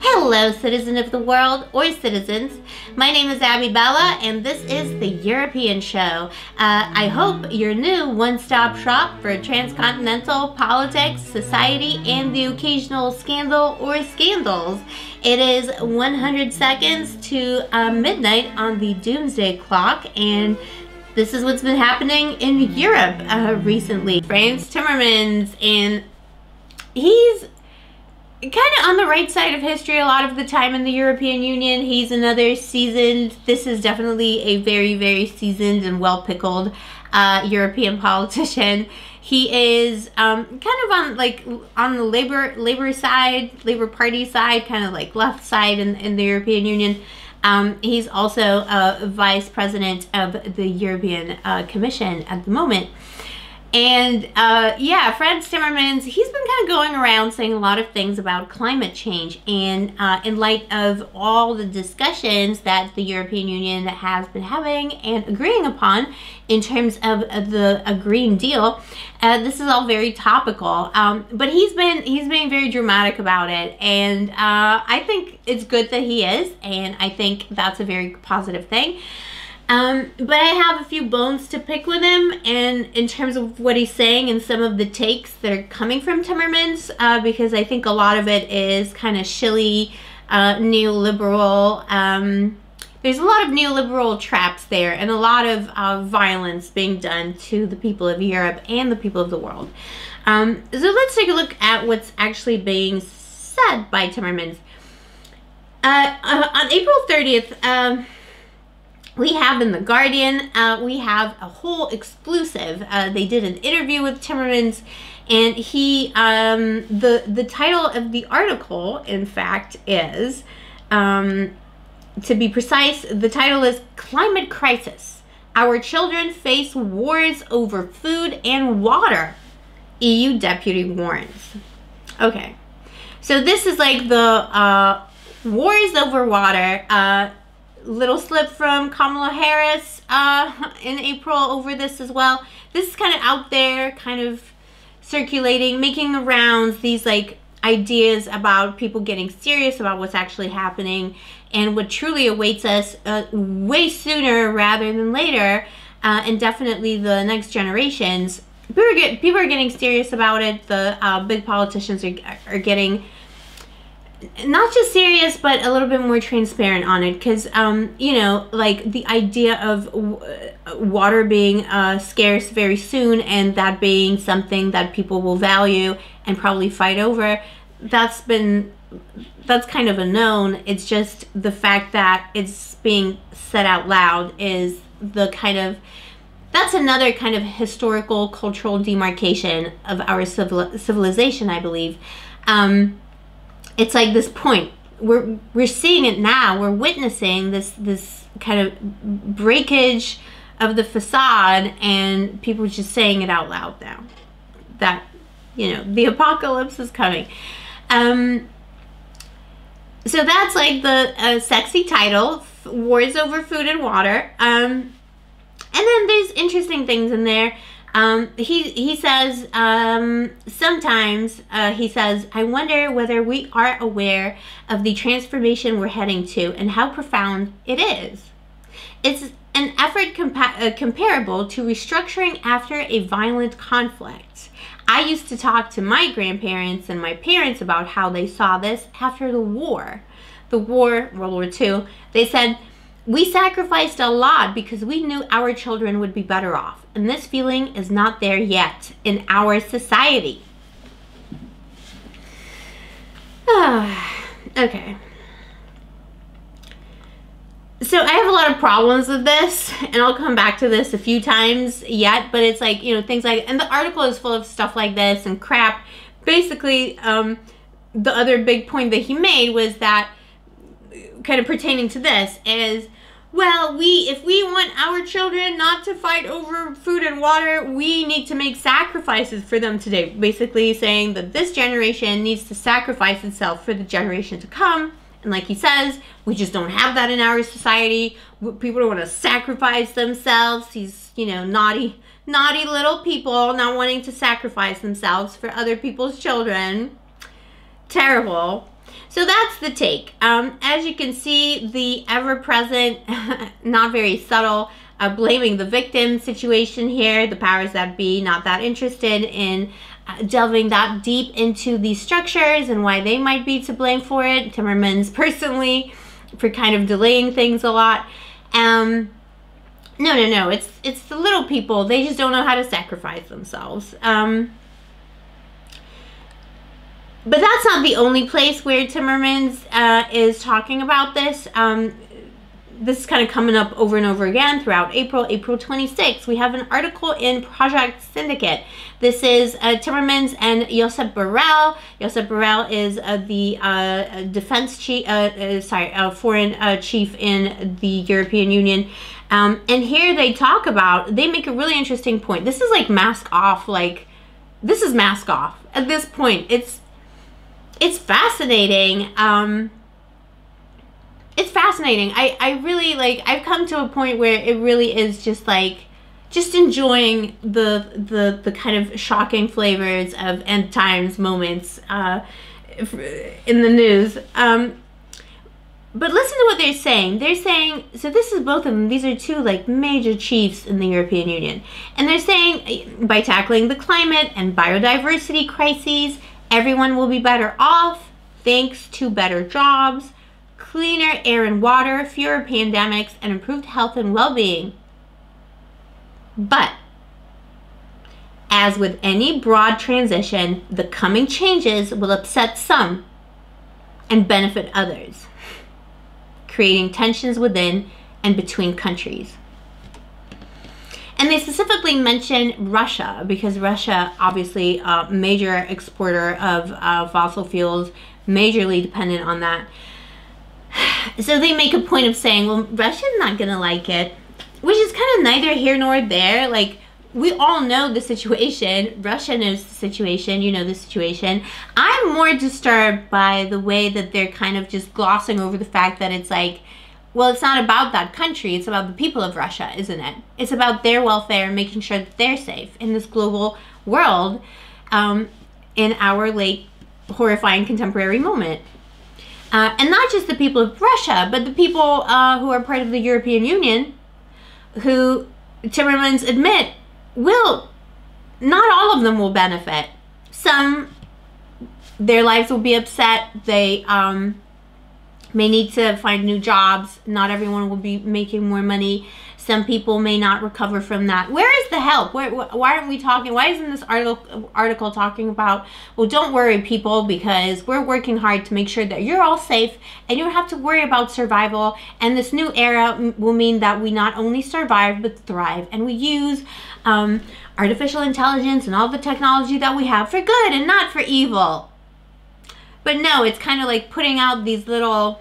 Hello, citizen of the world, or citizens. My name is Abby Bella, and this is The European Show. I hope your new one-stop shop for transcontinental politics, society, and the occasional scandal or scandals. It is 100 seconds to midnight on the Doomsday Clock, and this is what's been happening in Europe recently. Frans Timmermans, and he's kind of on the right side of history a lot of the time in the European Union. He's another seasoned, this is definitely a very, very seasoned and well-pickled European politician. He is kind of on the labor side, Labor Party side, kind of like left side in the European Union. He's also a vice president of the European Commission at the moment. And yeah, Frans Timmermans, he's been kind of going around saying a lot of things about climate change, and in light of all the discussions that the European Union has been having and agreeing upon in terms of a Green Deal, this is all very topical. But he's been very dramatic about it, and I think it's good that he is, and I think that's a very positive thing. But I have a few bones to pick with him, and in terms of what he's saying and some of the takes that are coming from Timmermans, because I think a lot of it is kind of shilly, neoliberal. There's a lot of neoliberal traps there, and a lot of violence being done to the people of Europe and the people of the world. So let's take a look at what's actually being said by Timmermans. On April 30th, we have in The Guardian, we have a whole exclusive. They did an interview with Timmermans, and he, the title of the article, in fact, is, to be precise, the title is Climate Crisis. Our children face wars over food and water, EU deputy warns. Okay, so this is like the wars over water, little slip from Kamala Harris in April over this as well. This is kind of out there, kind of circulating, making the rounds, these like ideas about people getting serious about what's actually happening and what truly awaits us way sooner rather than later, and definitely the next generations. People are getting serious about it. The big politicians are getting not just serious, but a little bit more transparent on it, because you know, like the idea of water being scarce very soon, and that being something that people will value and probably fight over, that's kind of a known. It's just the fact that it's being said out loud is the kind of, that's another kind of historical cultural demarcation of our civilization, I believe. It's like this point, we're seeing it now, we're witnessing this kind of breakage of the facade, and people are just saying it out loud now that, you know, the apocalypse is coming. So that's like the sexy title, Wars Over Food and Water. And then there's interesting things in there. He says, sometimes, he says, I wonder whether we are aware of the transformation we're heading to and how profound it is. It's an effort comparable to restructuring after a violent conflict. I used to talk to my grandparents and my parents about how they saw this after the war. The war, World War II, they said, we sacrificed a lot because we knew our children would be better off, and this feeling is not there yet in our society. Okay. So I have a lot of problems with this, and I'll come back to this a few times yet, but it's like, you know, things like, and the article is full of stuff like this and crap. Basically, the other big point that he made was that, kind of pertaining to this, is, well, if we want our children not to fight over food and water, we need to make sacrifices for them today. Basically saying that this generation needs to sacrifice itself for the generation to come. And like he says, we just don't have that in our society. People don't want to sacrifice themselves. He's, you know, naughty, naughty little people not wanting to sacrifice themselves for other people's children. Terrible. So that's the take. As you can see, the ever-present, not very subtle, blaming the victim situation here. The powers that be not that interested in delving that deep into these structures and why they might be to blame for it. Timmermans personally for kind of delaying things a lot. No, it's the little people. They just don't know how to sacrifice themselves. But that's not the only place where Timmermans is talking about this. This is kind of coming up over and over again throughout April. April 26th, we have an article in Project Syndicate. This is Timmermans and Josep Borrell. Josep Borrell is the defense chief, foreign chief in the European Union. And here they talk about, they make a really interesting point. This is like mask off, like, this is mask off at this point. It's fascinating. It's fascinating. I really like, I've come to a point where it really is just like, just enjoying the kind of shocking flavors of end times moments in the news. But listen to what they're saying. They're saying, so this is both of them. These are two like major chiefs in the European Union. And they're saying by tackling the climate and biodiversity crises, everyone will be better off thanks to better jobs, cleaner air and water, fewer pandemics, and improved health and well-being. But as with any broad transition, the coming changes will upset some and benefit others, creating tensions within and between countries. And they specifically mention Russia, because Russia, obviously a major exporter of fossil fuels, majorly dependent on that. So they make a point of saying, well, Russia's not gonna like it, which is kind of neither here nor there. Like, we all know the situation. Russia knows the situation. You know the situation. I'm more disturbed by the way that they're kind of just glossing over the fact that it's like, well, it's not about that country. It's about the people of Russia, isn't it? It's about their welfare and making sure that they're safe in this global world in our late, horrifying contemporary moment. And not just the people of Russia, but the people who are part of the European Union, who Timmermans admit, will, not all of them will benefit. Some, their lives will be upset. They may need to find new jobs. Not everyone will be making more money. Some people may not recover from that. Where is the help? Why aren't we talking? Why isn't this article talking about, well, don't worry, people, because we're working hard to make sure that you're all safe and you don't have to worry about survival. And this new era will mean that we not only survive, but thrive. And we use artificial intelligence and all the technology that we have for good and not for evil. But no, it's kind of like putting out these little,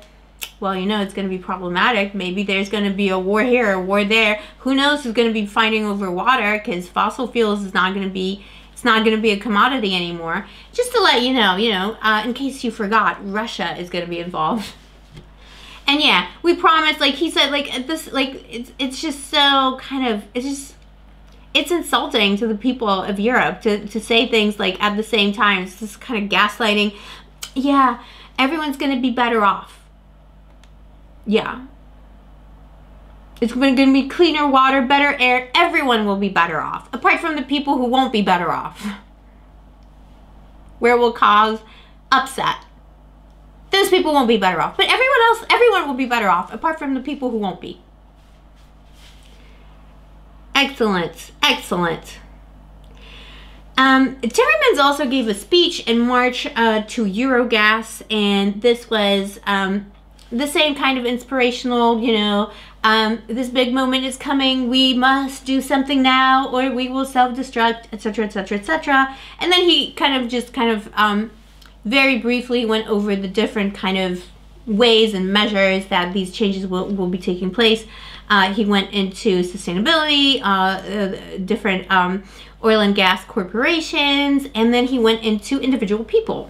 well, you know, it's going to be problematic. Maybe there's going to be a war here, a war there. Who knows who's going to be fighting over water, because fossil fuels is not going to be, it's not going to be a commodity anymore. Just to let you know, in case you forgot, Russia is going to be involved. And yeah, we promise, like he said, like this, like it's just so kind of, it's just, it's insulting to the people of Europe to say things like at the same time. It's just kind of gaslighting. Yeah, everyone's going to be better off. Yeah. It's going to be cleaner water, better air. Everyone will be better off, apart from the people who won't be better off, where we'll cause upset. Those people won't be better off. But everyone else, everyone will be better off, apart from the people who won't be. Excellent. Excellent. Timmermans also gave a speech in March to Eurogas, and this was the same kind of inspirational, you know, this big moment is coming, we must do something now or we will self-destruct, etc., etc., etc. And then he kind of just kind of very briefly went over the different kind of ways and measures that these changes will be taking place. He went into sustainability, different oil and gas corporations, and then he went into individual people.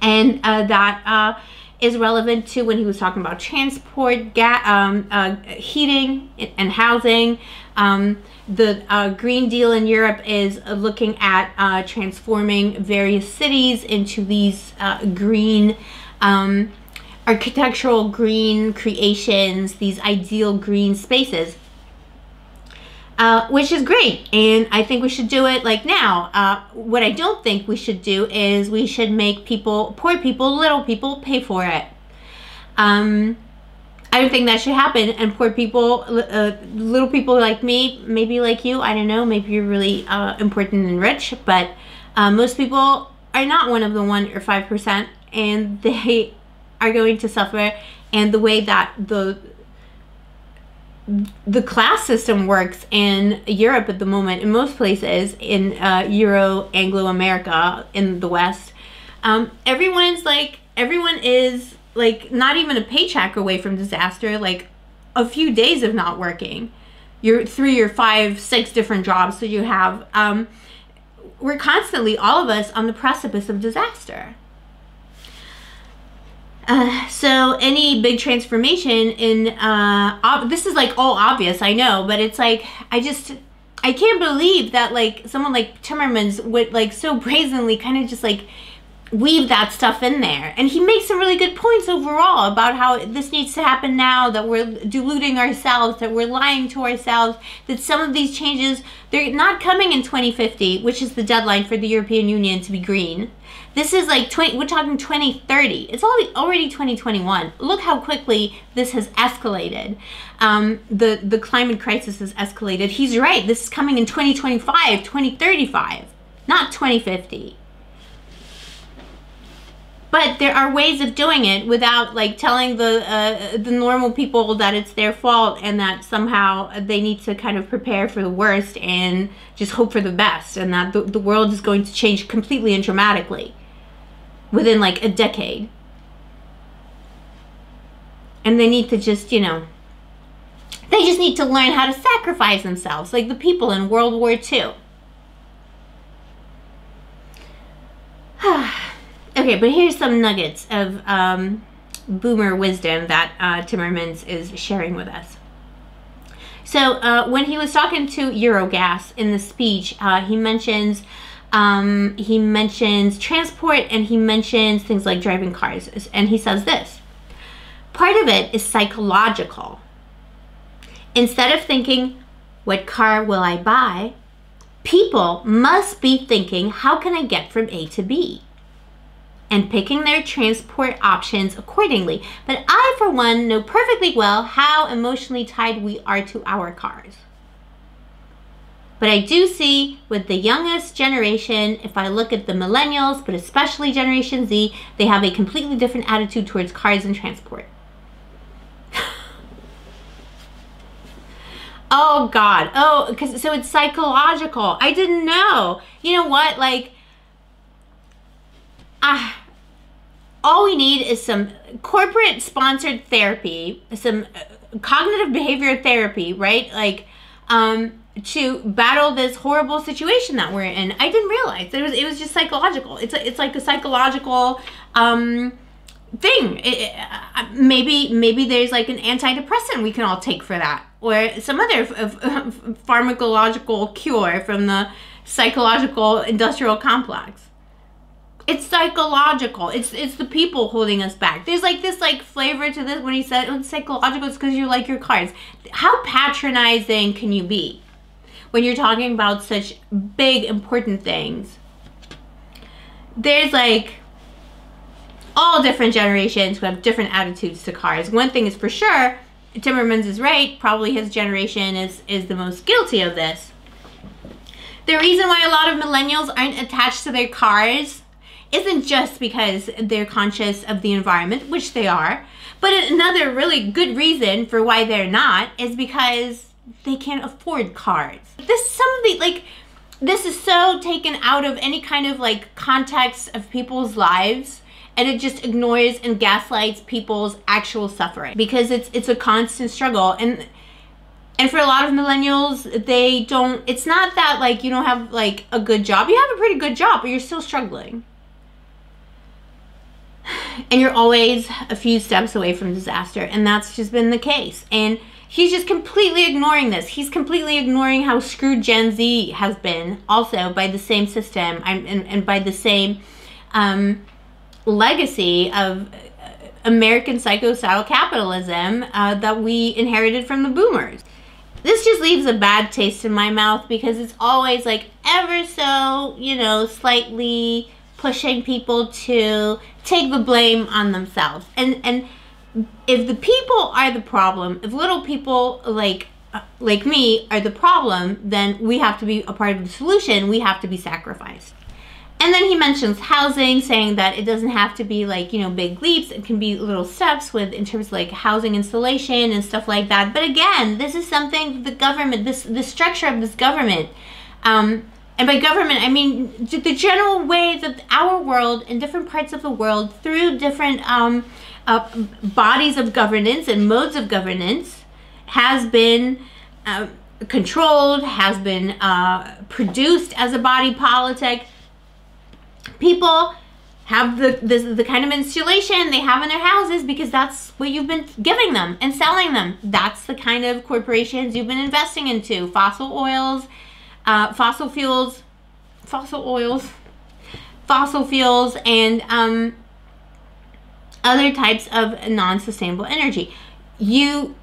And that is relevant to when he was talking about transport, heating, and housing. The Green Deal in Europe is looking at transforming various cities into these green architectural green creations, these ideal green spaces, which is great. And I think we should do it like now. What I don't think we should do is we should make people, poor people, little people, pay for it. I don't think that should happen. And poor people, little people like me, maybe like you, I don't know, maybe you're really important and rich, but most people are not one of the 1 or 5%, and they are going to suffer. And the way that the class system works in Europe at the moment, in most places, in Euro, Anglo-America, in the West, everyone is like not even a paycheck away from disaster, like a few days of not working. You're 3 or 5, 6 different jobs that you have. We're constantly, all of us, on the precipice of disaster. So any big transformation in, this is like all obvious, I know, but it's like, I can't believe that like someone like Timmermans would like so brazenly kind of just like weave that stuff in there. And he makes some really good points overall about how this needs to happen now, that we're deluding ourselves, that we're lying to ourselves, that some of these changes, they're not coming in 2050, which is the deadline for the European Union to be green. This is like, we're talking 2030. It's already 2021. Look how quickly this has escalated. The climate crisis has escalated. He's right. This is coming in 2025, 2035, not 2050. But there are ways of doing it without like telling the normal people that it's their fault and that somehow they need to kind of prepare for the worst and just hope for the best, and that the world is going to change completely and dramatically within like a decade. And they need to just, you know, they just need to learn how to sacrifice themselves, like the people in World War II. Okay, but here's some nuggets of boomer wisdom that Timmermans is sharing with us. So when he was talking to Eurogas in the speech, he mentions transport, and he mentions things like driving cars. And he says this, part of it is psychological. Instead of thinking, what car will I buy? People must be thinking, how can I get from A to B? And picking their transport options accordingly. But I, for one, know perfectly well how emotionally tied we are to our cars. But I do see with the youngest generation, if I look at the millennials, but especially Generation Z, they have a completely different attitude towards cars and transport. Oh God, oh, 'cause, so it's psychological. I didn't know. You know what, like, all we need is some corporate sponsored therapy, some cognitive behavior therapy, right? Like, to battle this horrible situation that we're in. I didn't realize it was just psychological. It's like a psychological, thing. Maybe there's like an antidepressant we can all take for that, or some other pharmacological cure from the psychological industrial complex. It's psychological. It's the people holding us back. There's like this like flavor to this when he said, oh, it's psychological, it's because you like your cars. How patronizing can you be when you're talking about such big, important things? There's like all different generations who have different attitudes to cars. One thing is for sure, Timmermans is right, probably his generation is the most guilty of this. The reason why a lot of millennials aren't attached to their cars isn't just because they're conscious of the environment, which they are, but another really good reason for why they're not is because they can't afford cars. This is so taken out of any kind of like context of people's lives, and it just ignores and gaslights people's actual suffering, because it's a constant struggle. And for a lot of millennials, they don't, it's not that like you don't have like a good job, you have a pretty good job, but you're still struggling. And you're always a few steps away from disaster. And that's just been the case. And he's just completely ignoring this. He's completely ignoring how screwed Gen Z has been also by the same system and by the same legacy of American psycho-style capitalism that we inherited from the boomers. This just leaves a bad taste in my mouth because it's always like ever so, you know, slightly pushing people to take the blame on themselves. And if the people are the problem, if little people like me are the problem, then we have to be a part of the solution. We have to be sacrificed. And then he mentions housing, saying that it doesn't have to be like, you know, big leaps. It can be little steps with in terms of like housing installation and stuff like that. But again, this is something the government, the structure of this government, and by government, I mean the general way that our world and different parts of the world through different bodies of governance and modes of governance has been controlled, has been produced as a body politic. People have the kind of insulation they have in their houses because that's what you've been giving them and selling them. That's the kind of corporations you've been investing into. Fossil oils, fossil fuels, and other types of non-sustainable energy. You're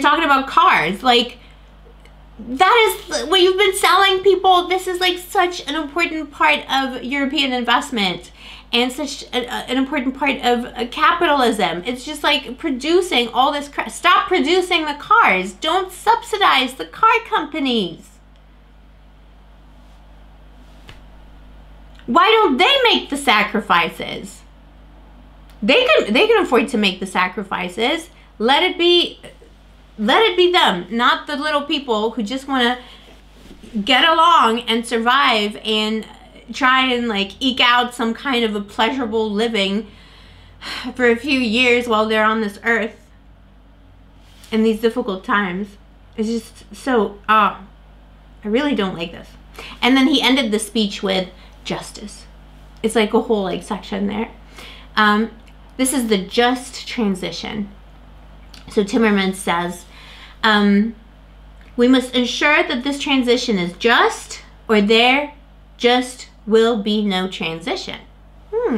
talking about cars, like, that is what you've been selling people. This is like such an important part of European investment and such an important part of capitalism. It's just like producing all this crap. Stop producing the cars. Don't subsidize the car companies. Why don't they make the sacrifices? They can afford to make the sacrifices. Let it be them, not the little people who just want to get along and survive and try and like eke out some kind of a pleasurable living for a few years while they're on this earth in these difficult times. It's just so, I really don't like this. And then he ended the speech with justice. It's like a whole like section there. This is the just transition. So Timmermans says, we must ensure that this transition is just, or there just will be no transition.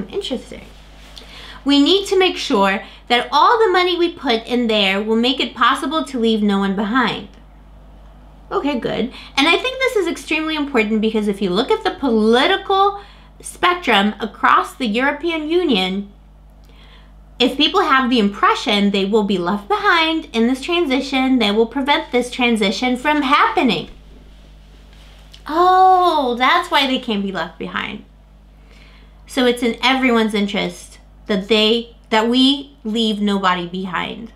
Interesting. We need to make sure that all the money we put in there will make it possible to leave no one behind. Okay, good. And I think this is extremely important because if you look at the political spectrum across the European Union, if people have the impression they will be left behind in this transition, they will prevent this transition from happening. Oh, that's why they can't be left behind. So it's in everyone's interest that we leave nobody behind.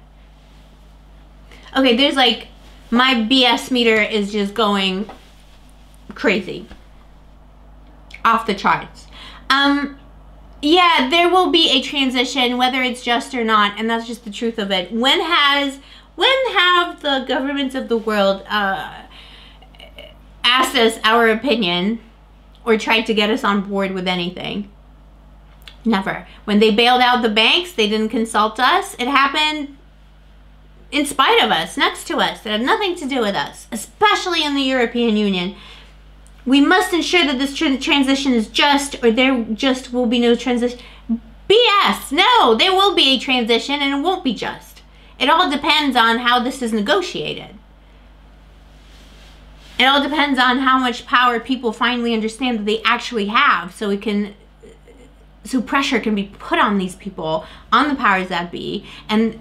Okay, there's like, my BS meter is just going crazy. Off the charts. Yeah, there will be a transition, whether it's just or not, and that's just the truth of it. When have the governments of the world asked us our opinion or tried to get us on board with anything? Never. When they bailed out the banks, they didn't consult us. It happened in spite of us, next to us. It had nothing to do with us, especially in the European Union. We must ensure that this transition is just, or there just will be no transition. BS! No, there will be a transition and it won't be just. It all depends on how this is negotiated. It all depends on how much power people finally understand that they actually have, so it can, so pressure can be put on these people, on the powers that be, and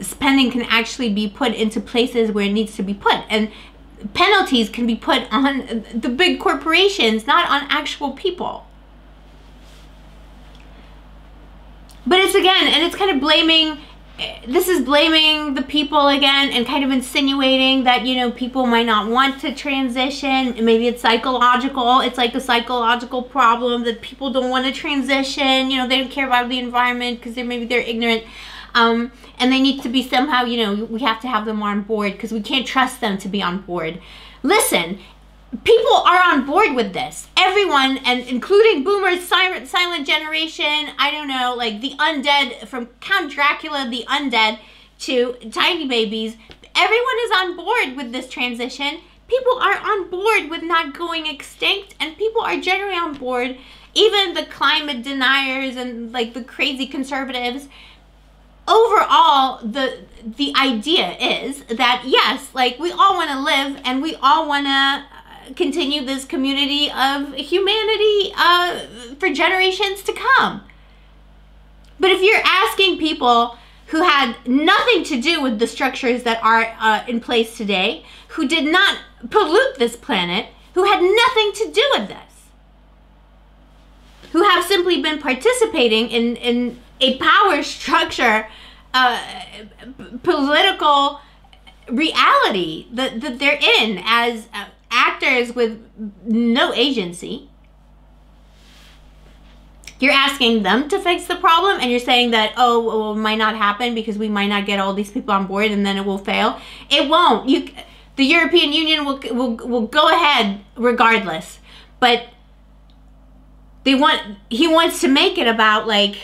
spending can actually be put into places where it needs to be put. And penalties can be put on the big corporations, not on actual people. But it's again, and it's kind of blaming, this is blaming the people again and kind of insinuating that, you know, people might not want to transition. Maybe it's psychological. It's like a psychological problem that people don't want to transition. You know, they don't care about the environment because maybe they're ignorant. And they need to be somehow, you know, we have to have them on board because we can't trust them to be on board. Listen, people are on board with this. Everyone, and including boomers, silent generation, I don't know, like the undead, from Count Dracula, the undead, to tiny babies. Everyone is on board with this transition. People are on board with not going extinct, and people are generally on board even the climate deniers and like the crazy conservatives, overall, the idea is that, yes, like we all want to live and we all want to continue this community of humanity for generations to come. But if you're asking people who had nothing to do with the structures that are in place today, who did not pollute this planet, who had nothing to do with this, who have simply been participating in a power structure, political reality that they're in as actors with no agency. You're asking them to fix the problem and you're saying that, oh, well, it might not happen because we might not get all these people on board and then it will fail. It won't. The European Union will go ahead regardless. But he wants to make it about like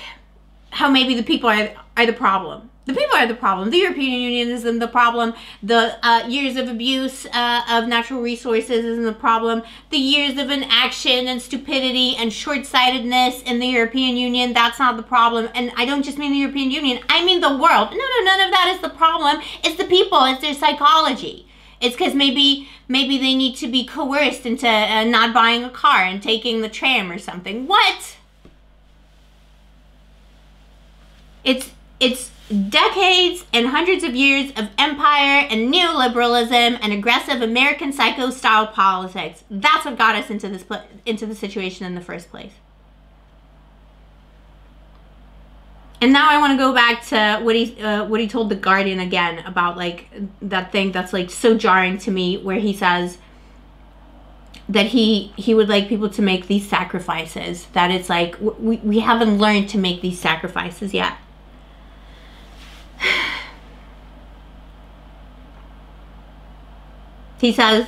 how maybe the people are the problem. The people are the problem. The European Union isn't the problem. The years of abuse of natural resources isn't the problem. The years of inaction and stupidity and short-sightedness in the European Union, that's not the problem. And I don't just mean the European Union, I mean the world. No, none of that is the problem. It's the people, it's their psychology. It's because maybe they need to be coerced into not buying a car and taking the tram or something. What? It's decades and hundreds of years of empire and neoliberalism and aggressive American psycho-style politics. That's what got us into the situation in the first place. And now I want to go back to what he told The Guardian again about like that thing that's like so jarring to me, where he says that he would like people to make these sacrifices, that it's like we haven't learned to make these sacrifices yet. He says,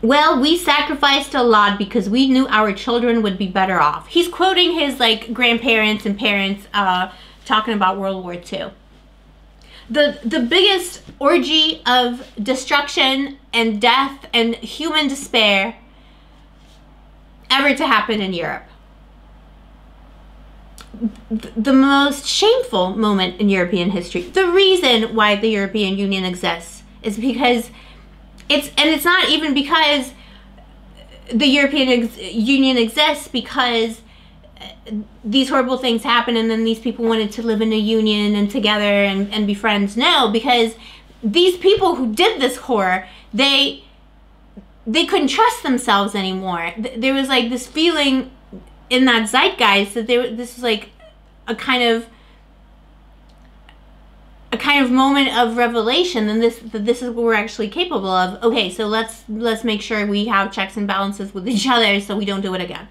well, we sacrificed a lot because we knew our children would be better off. He's quoting his like grandparents and parents talking about World War II. The biggest orgy of destruction and death and human despair ever to happen in Europe. The most shameful moment in European history. The reason why the European Union exists is because it's not even because the European Union exists because these horrible things happen and then these people wanted to live in a union and together and be friends. No, because these people who did this horror, they couldn't trust themselves anymore. There was like this feeling in that zeitgeist that this was like a kind of moment of revelation, and this is what we're actually capable of. Okay, so let's make sure we have checks and balances with each other so we don't do it again.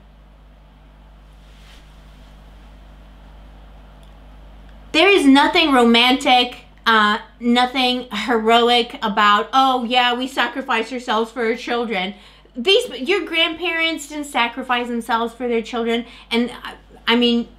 There is nothing romantic, nothing heroic about, oh yeah, we sacrificed ourselves for our children. Your grandparents didn't sacrifice themselves for their children. And I mean,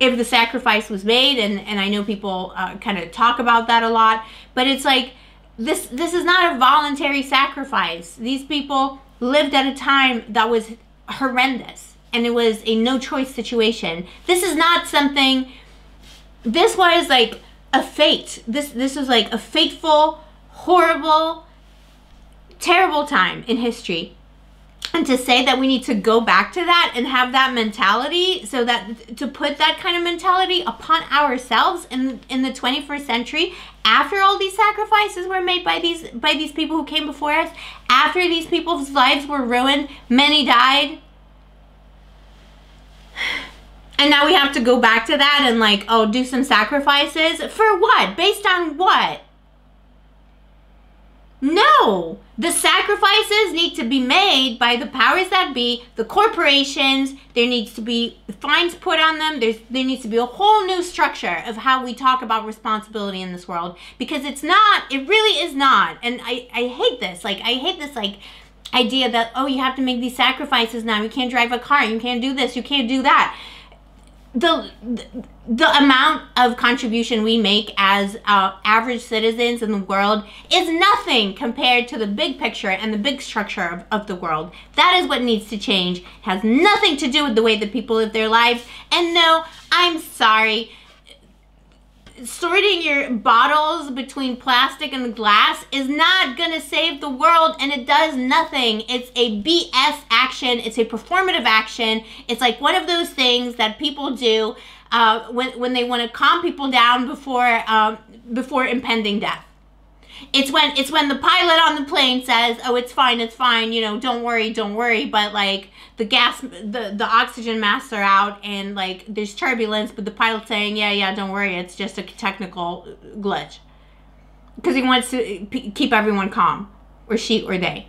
if the sacrifice was made, and I know people kind of talk about that a lot, but it's like, this is not a voluntary sacrifice. These people lived at a time that was horrendous and it was a no choice situation. This is not something, this was like a fate. This was like a fateful, horrible, terrible time in history. And to say that we need to go back to that and have that mentality, so that to put that kind of mentality upon ourselves in the 21st century, after all these sacrifices were made by these people who came before us, after these people's lives were ruined, many died. And now we have to go back to that and like, oh, do some sacrifices for what? Based on what? No, the sacrifices need to be made by the powers that be, the corporations. There needs to be fines put on them. There needs to be a whole new structure of how we talk about responsibility in this world, because it's not, it really is not. And I hate this. Like, I hate this like idea that, oh, you have to make these sacrifices now. You can't drive a car. You can't do this. You can't do that. the amount of contribution we make as average citizens in the world is nothing compared to the big picture and the big structure of the world. That is what needs to change. It has nothing to do with the way that people live their lives. And no, I'm sorry, sorting your bottles between plastic and glass is not gonna save the world, and it does nothing. It's a BS action. It's a performative action. It's like one of those things that people do when they want to calm people down before impending death. It's when the pilot on the plane says, "Oh, it's fine, you know, don't worry," but like the gas, the oxygen masks are out and like there's turbulence, but the pilot's saying, "Yeah, yeah, don't worry, it's just a technical glitch," because he wants to keep everyone calm, or she, or they,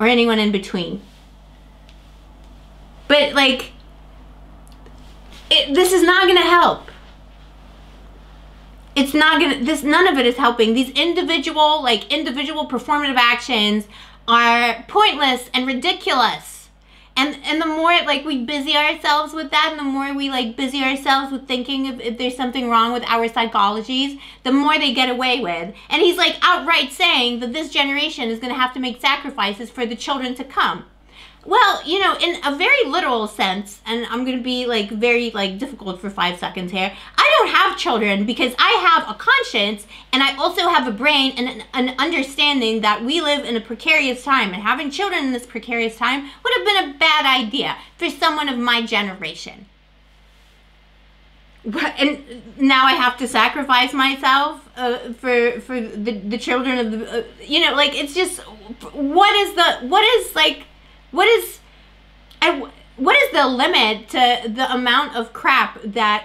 or anyone in between. But like, this is not gonna help. It's not gonna, none of it is helping. These individual performative actions are pointless and ridiculous. And the more like we busy ourselves with that, and the more we like busy ourselves with thinking if there's something wrong with our psychologies, the more they get away with. And he's like outright saying that this generation is gonna have to make sacrifices for the children to come. Well, you know, in a very literal sense, and I'm going to be like very like difficult for 5 seconds here, I don't have children because I have a conscience, and I also have a brain and an understanding that we live in a precarious time, and having children in this precarious time would have been a bad idea for someone of my generation. And now I have to sacrifice myself for the children of the, you know, like it's just, what is the limit to the amount of crap that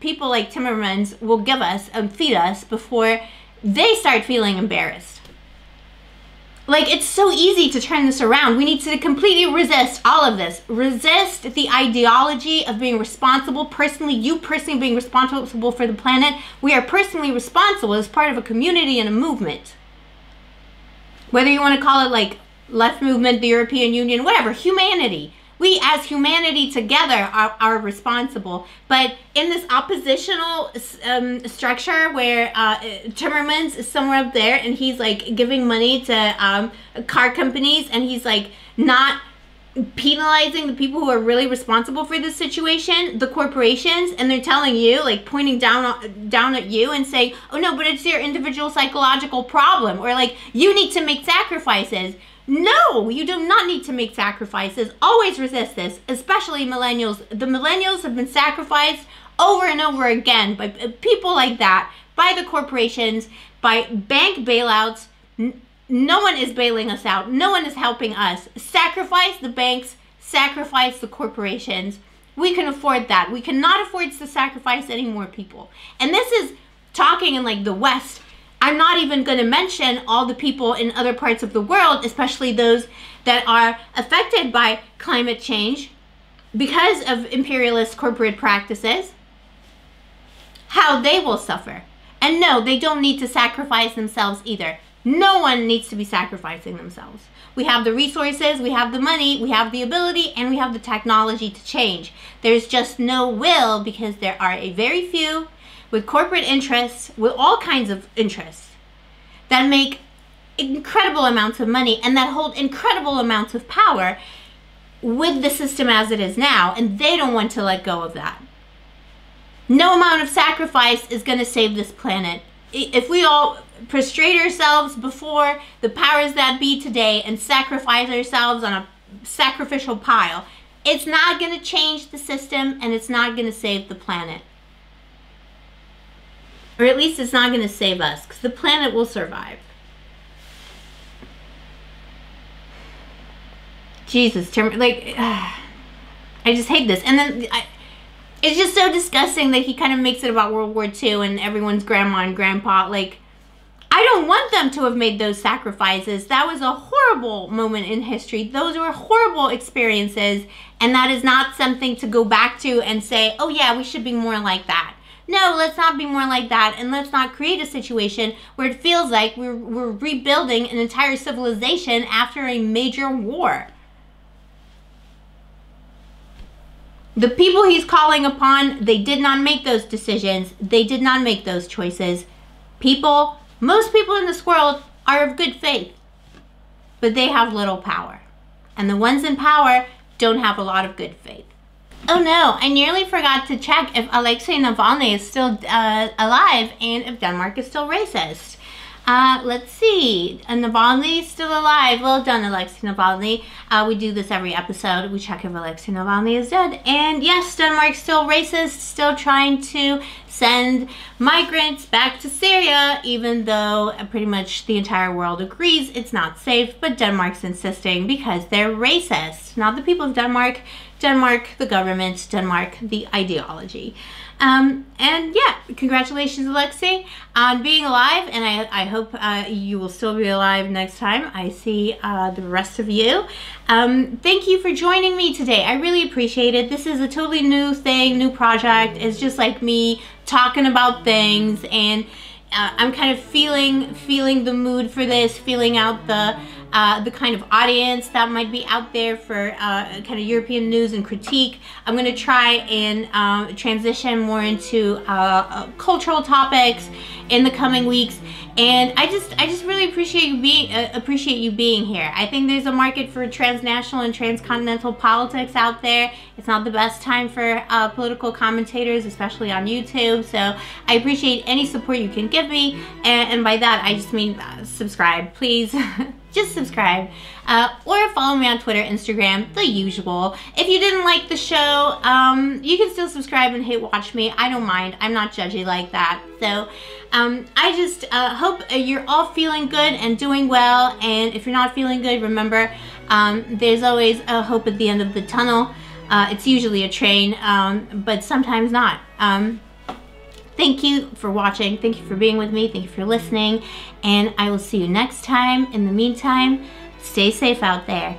people like Timmermans will give us and feed us before they start feeling embarrassed? Like, it's so easy to turn this around. We need to completely resist all of this. Resist the ideology of being responsible personally, you personally being responsible for the planet. We are personally responsible as part of a community and a movement. Whether you want to call it like left movement, the European Union, whatever, humanity. We as humanity together are responsible. But in this oppositional structure where Timmermans is somewhere up there and he's like giving money to car companies, and he's like not penalizing the people who are really responsible for this situation, the corporations, and they're telling you, like pointing down at you and saying, "Oh no, but it's your individual psychological problem," or like, "You need to make sacrifices." No, you do not need to make sacrifices. Always resist this, especially millennials. The millennials have been sacrificed over and over again by people like that, by the corporations, by bank bailouts. No one is bailing us out. No one is helping us. Sacrifice the banks, sacrifice the corporations. We can afford that. We cannot afford to sacrifice any more people. And this is talking in like the West. I'm not even going to mention all the people in other parts of the world, especially those that are affected by climate change because of imperialist corporate practices, how they will suffer. And no, they don't need to sacrifice themselves either. No one needs to be sacrificing themselves. We have the resources, we have the money, we have the ability, and we have the technology to change. There's just no will, because there are a very few with corporate interests, with all kinds of interests, that make incredible amounts of money and that hold incredible amounts of power with the system as it is now, and they don't want to let go of that. No amount of sacrifice is going to save this planet. If we all prostrate ourselves before the powers that be today and sacrifice ourselves on a sacrificial pile, it's not going to change the system, and it's not going to save the planet. Or at least it's not going to save us, because the planet will survive. Jesus, like, I just hate this. And then it's just so disgusting that he kind of makes it about World War II and everyone's grandma and grandpa. Like, I don't want them to have made those sacrifices. That was a horrible moment in history. Those were horrible experiences. And that is not something to go back to and say, "Oh yeah, we should be more like that." No, let's not be more like that, and let's not create a situation where it feels like we're rebuilding an entire civilization after a major war. The people he's calling upon, they did not make those decisions. They did not make those choices. People, most people in this world are of good faith, but they have little power. And the ones in power don't have a lot of good faith. Oh no, I nearly forgot to check if Alexei Navalny is still alive and if Denmark is still racist. Let's see, Navalny's still alive. Well done, Alexei Navalny. We do this every episode. We check if Alexei Navalny is dead. And yes, Denmark's still racist, still trying to send migrants back to Syria, even though pretty much the entire world agrees it's not safe, but Denmark's insisting because they're racist. Not the people of Denmark, Denmark, the government, Denmark, the ideology. And yeah, congratulations, Alexei, on being alive, and I hope you will still be alive next time I see the rest of you. Thank you for joining me today. I really appreciate it. This is a totally new thing, new project. It's just like me talking about things, and I'm kind of feeling the mood for this, feeling out the kind of audience that might be out there for kind of European news and critique. I'm going to try and transition more into cultural topics in the coming weeks, and I just really appreciate you being here. I think there's a market for transnational and transcontinental politics out there. It's not the best time for political commentators, especially on YouTube, so I appreciate any support you can give me, and by that I just mean subscribe, please. Just subscribe, or follow me on Twitter, Instagram, the usual. If you didn't like the show, you can still subscribe and hate watch me. I don't mind. I'm not judgy like that. So I just hope you're all feeling good and doing well. And if you're not feeling good, remember, there's always a hope at the end of the tunnel. It's usually a train, but sometimes not. Thank you for watching. Thank you for being with me. Thank you for listening. And I will see you next time. In the meantime, stay safe out there.